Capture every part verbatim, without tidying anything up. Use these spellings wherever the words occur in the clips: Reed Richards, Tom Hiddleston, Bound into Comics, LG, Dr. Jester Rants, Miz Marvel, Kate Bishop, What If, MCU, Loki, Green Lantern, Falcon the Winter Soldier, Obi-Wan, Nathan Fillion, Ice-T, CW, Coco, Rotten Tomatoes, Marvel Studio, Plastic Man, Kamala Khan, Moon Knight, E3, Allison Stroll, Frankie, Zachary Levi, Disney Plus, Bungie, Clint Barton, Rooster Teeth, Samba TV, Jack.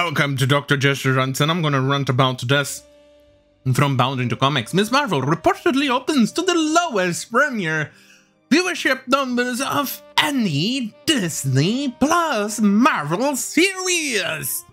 Welcome to Doctor Jester Rants, and I'm gonna rant about this from Bound into Comics. Miz Marvel reportedly opens to the lowest premiere viewership numbers of any Disney Plus Marvel series.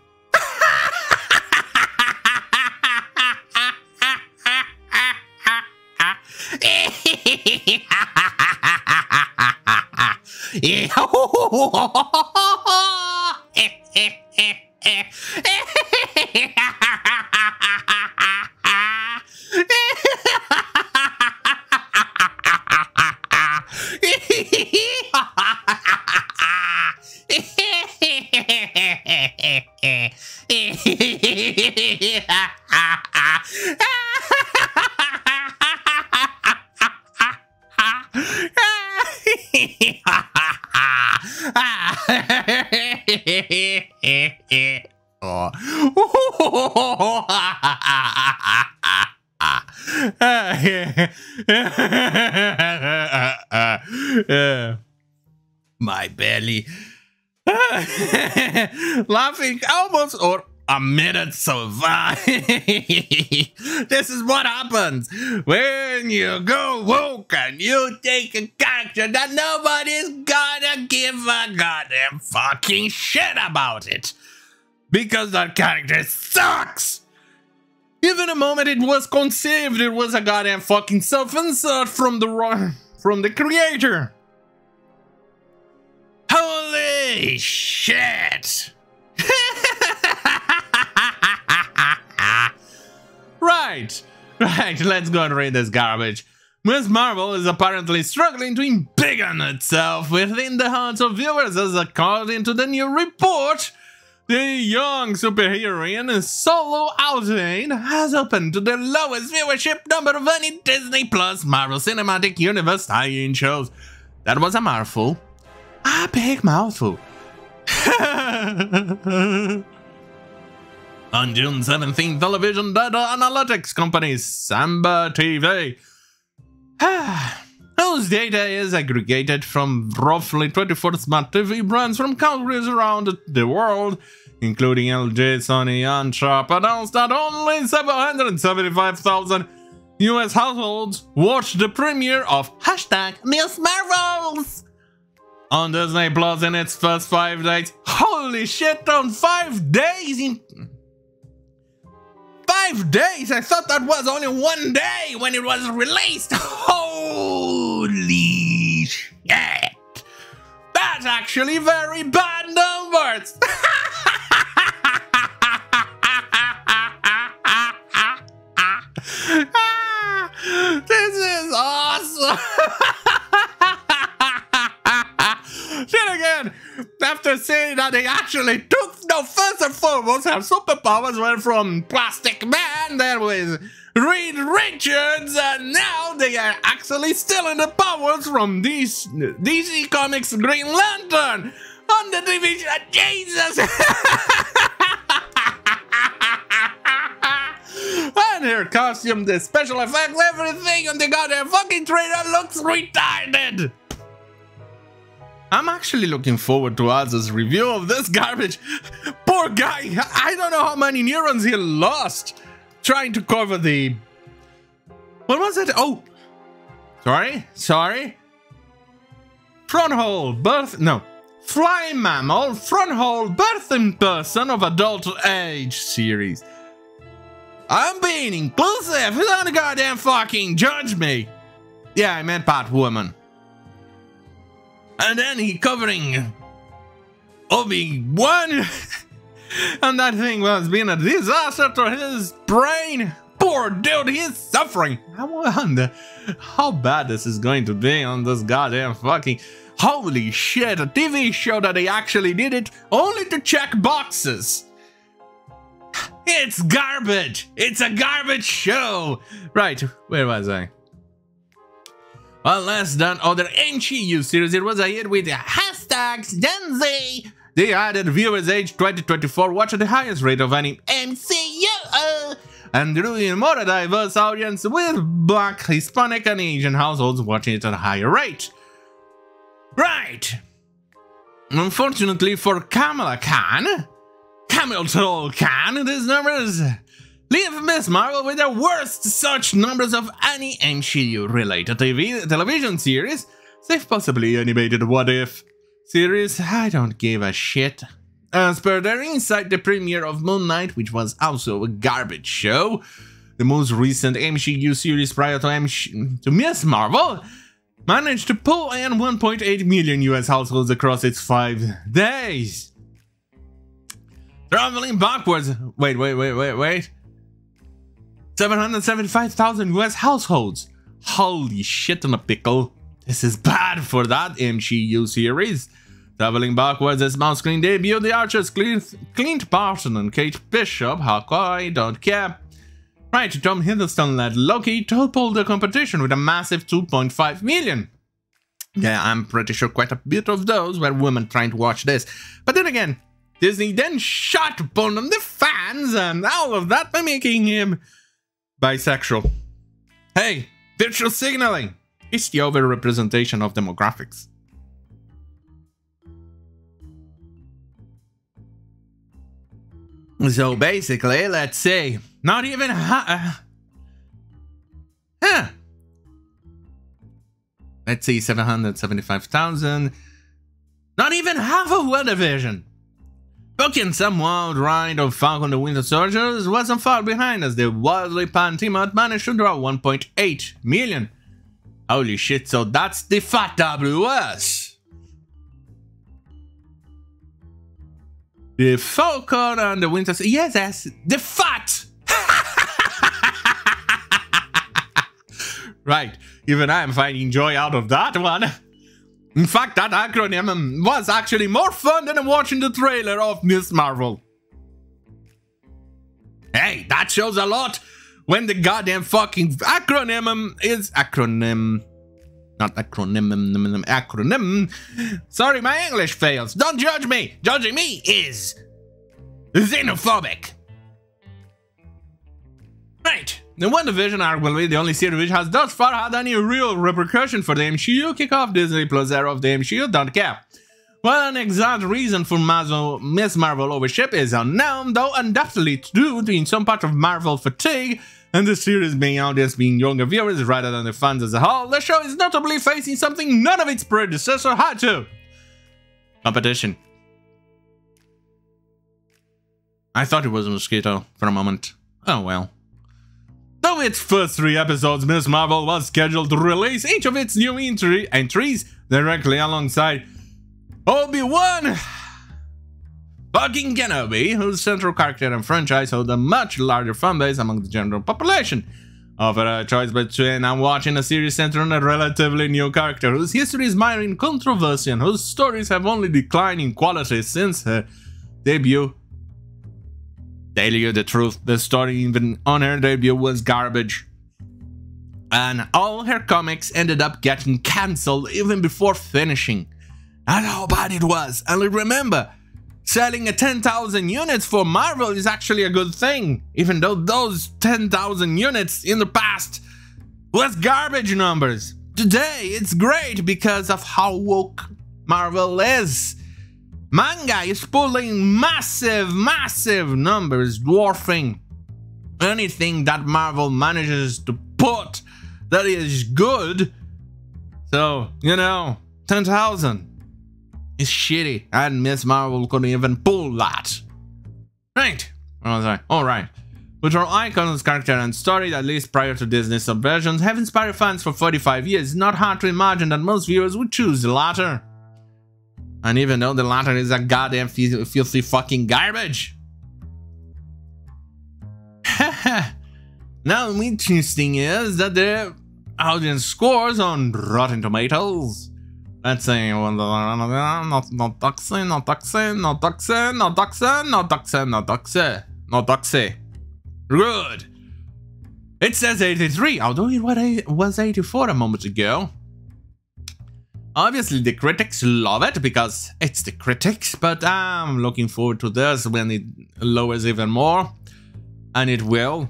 uh, my belly. Laughing almost or a minute so far. This is what happens when you go woke and you take a character that nobody's gonna give a goddamn fucking shit about it, because that character sucks. Even the moment it was conceived, it was a goddamn fucking self-insert from the from the creator. Holy shit! Right, right, let's go and read this garbage. Miz Marvel is apparently struggling to embiggen itself within the hearts of viewers, as according to the new report, the young superheroine solo outing has opened to the lowest viewership number of any Disney Plus Marvel Cinematic Universe tie-in shows. That was a mouthful. A big mouthful. On June seventeenth, television data analytics company Samba T V, whose data is aggregated from roughly twenty-four smart T V brands from countries around the world, including L G, Sony, and Sharp, announced that only seven hundred seventy-five thousand U S households watched the premiere of hashtag Miz Marvels on Disney Plus in its first five days. Holy shit, on five days in... Days. I thought that was only one day when it was released. Holy shit! That's actually very bad numbers. This is awesome. Then again, after saying that they actually took. Now, first and foremost, her superpowers were from Plastic Man, there was Reed Richards, and now they are actually stealing the powers from these D C Comics Green Lantern on the division. Jesus! And her costume, the special effects, everything on the goddamn fucking trailer looks retarded. I'm actually looking forward to Azzu's review of this garbage. Poor guy, I don't know how many neurons he lost trying to cover the... What was it? Oh, sorry, sorry. Front hole birth, no. Fly mammal, front hole birth in person of adult age series. I'm being inclusive, don't goddamn fucking judge me. Yeah, I meant part woman. And then he covering Obi-Wan, and that thing was being a disaster to his brain. Poor dude, he's suffering. I wonder how bad this is going to be on this goddamn fucking... Holy shit, a T V show that they actually did it only to check boxes. It's garbage. It's a garbage show. Right, where was I? Well, less than other M C U series, it was a hit with the hashtags Gen Z. They added viewers aged twenty to twenty-four watched the highest rate of any M C U, and drew in more diverse audience with Black, Hispanic, and Asian households watching it at a higher rate. Right. Unfortunately for Kamala Khan, I'm your Khan, and these numbers leave Miz Marvel with the worst such numbers of any M C U-related T V television series, save possibly animated What If series. I don't give a shit. As per their insight, the premiere of Moon Knight, which was also a garbage show, the most recent M C U series prior to M C- to Miz Marvel, managed to pull in one point eight million U S households across its five days. Traveling backwards, wait, wait, wait, wait, wait. seven hundred seventy-five thousand U S households. Holy shit on a pickle. This is bad for that M C U series. Traveling backwards, a small screen debut, the Archers Clint, Clint Barton and Kate Bishop, Hawkeye, don't care. Right, Tom Hiddleston led Loki toppled the competition with a massive two point five million. Yeah, I'm pretty sure quite a bit of those were women trying to watch this. But then again, Disney then shot upon them the fans and all of that by making him bisexual. Hey, virtual signaling is the overrepresentation of demographics. So basically, let's say, not even ha- huh. Let's see, seven hundred seventy-five thousand. Not even half of WandaVision. Booking some wild ride of Falcon the Winter Soldier wasn't far behind, as the wildly panty-mad managed to draw one point eight million. Holy shit, so that's the fat W S. The Falcon and the Winter Soldier. Yes, yes, the fat! Right, even I am finding joy out of that one. In fact, that acronym was actually more fun than watching the trailer of Miz Marvel. Hey, that shows a lot when the goddamn fucking acronym is acronym. Not acronym, acronym. Sorry, my English fails. Don't judge me. Judging me is xenophobic. Right. The WandaVision arc will be the only series which has thus far had any real repercussion for the M C U. Kickoff Disney Plus era of the M C U, don't care. Well, an exact reason for Miz Marvel overship is unknown, though undoubtedly due to in some part of Marvel fatigue and the series being audience being younger viewers rather than the fans as a whole. The show is notably facing something none of its predecessor had to: competition. I thought it was a mosquito for a moment. Oh well. Though its first three episodes, Miz Marvel was scheduled to release each of its new entry entries directly alongside Obi-Wan fucking Kenobi, whose central character and franchise hold a much larger fanbase among the general population. Offer a choice between I'm watching a series centered on a relatively new character whose history is mired in controversy and whose stories have only declined in quality since her debut. Tell you the truth, the story even on her debut was garbage. And all her comics ended up getting cancelled even before finishing. That's how bad it was. And remember, selling a ten thousand units for Marvel is actually a good thing, even though those ten thousand units in the past was garbage numbers. Today, it's great because of how woke Marvel is. Manga is pulling massive, massive numbers, dwarfing anything that Marvel manages to put that is good. So, you know, ten thousand is shitty, and Miz Marvel couldn't even pull that. Right. Oh, sorry. All right. Which are icons, character, and story, at least prior to Disney's subversions, have inspired fans for forty-five years. It's not hard to imagine that most viewers would choose the latter. And even though the latter is a goddamn filthy fucking garbage. Now, interesting is that the audience scores on Rotten Tomatoes. Let's say, not not toxin, not toxin, not toxin, not toxin, not toxin, not toxin, not toxin. Good. It says eighty-three, although it was eighty-four a moment ago. Obviously, the critics love it because it's the critics, but I'm looking forward to this when it lowers even more. And it will.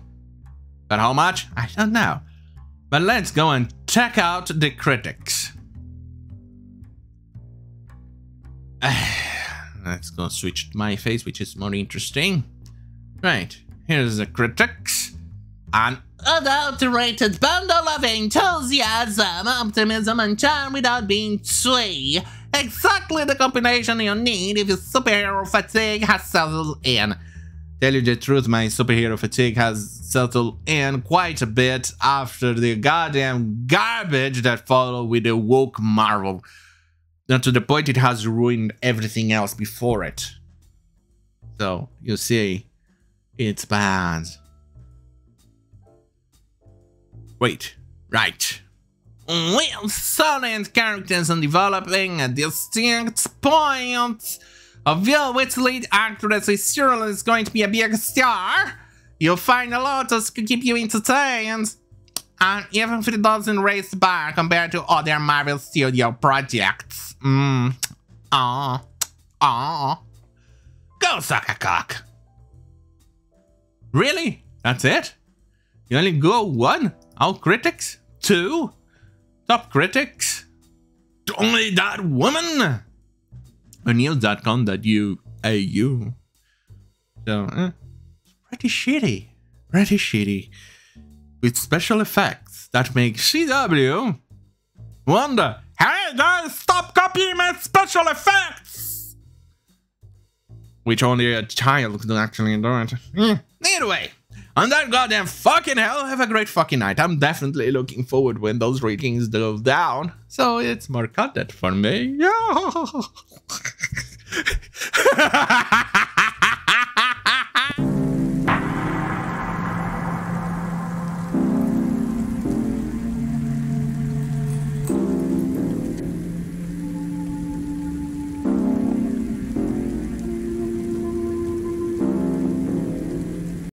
But how much? I don't know. But let's go and check out the critics. Let's go switch my face, which is more interesting. Right, here's the critics. An unadulterated bundle of enthusiasm, optimism, and charm without being twee. Exactly the combination you need if your superhero fatigue has settled in. Tell you the truth, my superhero fatigue has settled in quite a bit after the goddamn garbage that followed with the woke Marvel. Not to the point it has ruined everything else before it. So, you see, it's bad. Wait, right. With solid characters and developing a distinct point of view with lead actress is surely going to be a big star. You'll find a lot that could keep you entertained. And even if it doesn't raise the bar compared to other Marvel Studio projects. Mmm. Aww. Aww. Go suck a cock. Really? That's it? You only go one? All critics? Two? Top critics? Only that woman? news dot com dot U A U. So, eh. Pretty shitty. Pretty shitty. With special effects that make C W wonder, hey guys, stop copying my special effects! Which only a child could actually do it. Mm. Either way, on that goddamn fucking hell, have a great fucking night. I'm definitely looking forward when those ratings go down, so it's more content for me. Yeah.